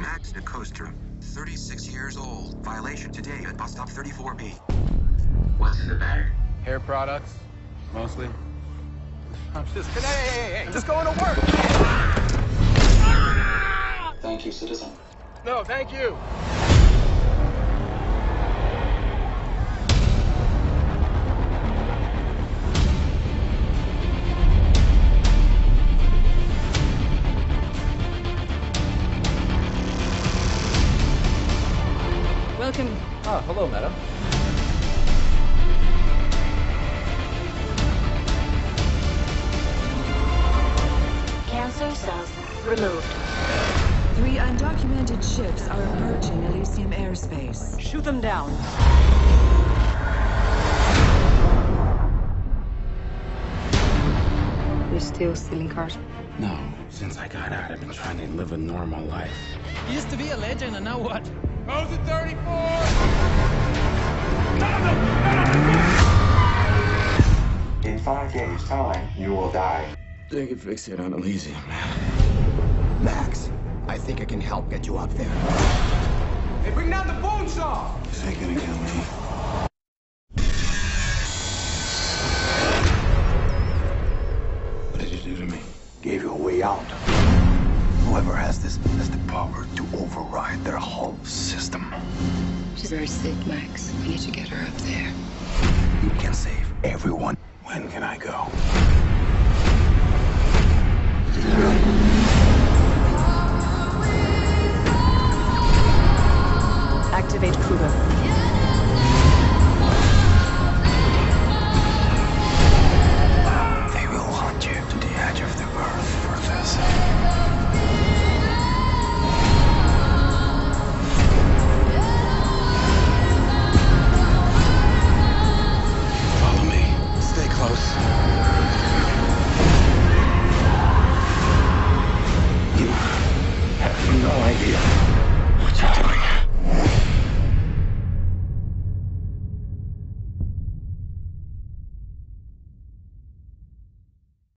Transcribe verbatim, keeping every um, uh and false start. Max Nicostrum, thirty-six years old. Violation today at bus stop thirty-four B. What's in the bag? Hair products, mostly. I'm just... Hey, hey, hey, hey, just going to work! Thank you, citizen. No, thank you! Welcome. Ah, hello, madam. Cancer cells removed. Three undocumented ships are approaching Elysium airspace. Shoot them down. You're still stealing cars? No. Since I got out, I've been trying to live a normal life. You used to be a legend, and now what? Go to thirty-four! In five days' time, you will die. They can fix it on Elysium, man. Max, I think I can help get you up there. Hey, bring down the bone saw! This ain't gonna kill me. What did you do to me? Gave you a way out. Whoever has this has the power to override their whole system. She's very sick, Max. We need to get her up there. You can save everyone. When can I go?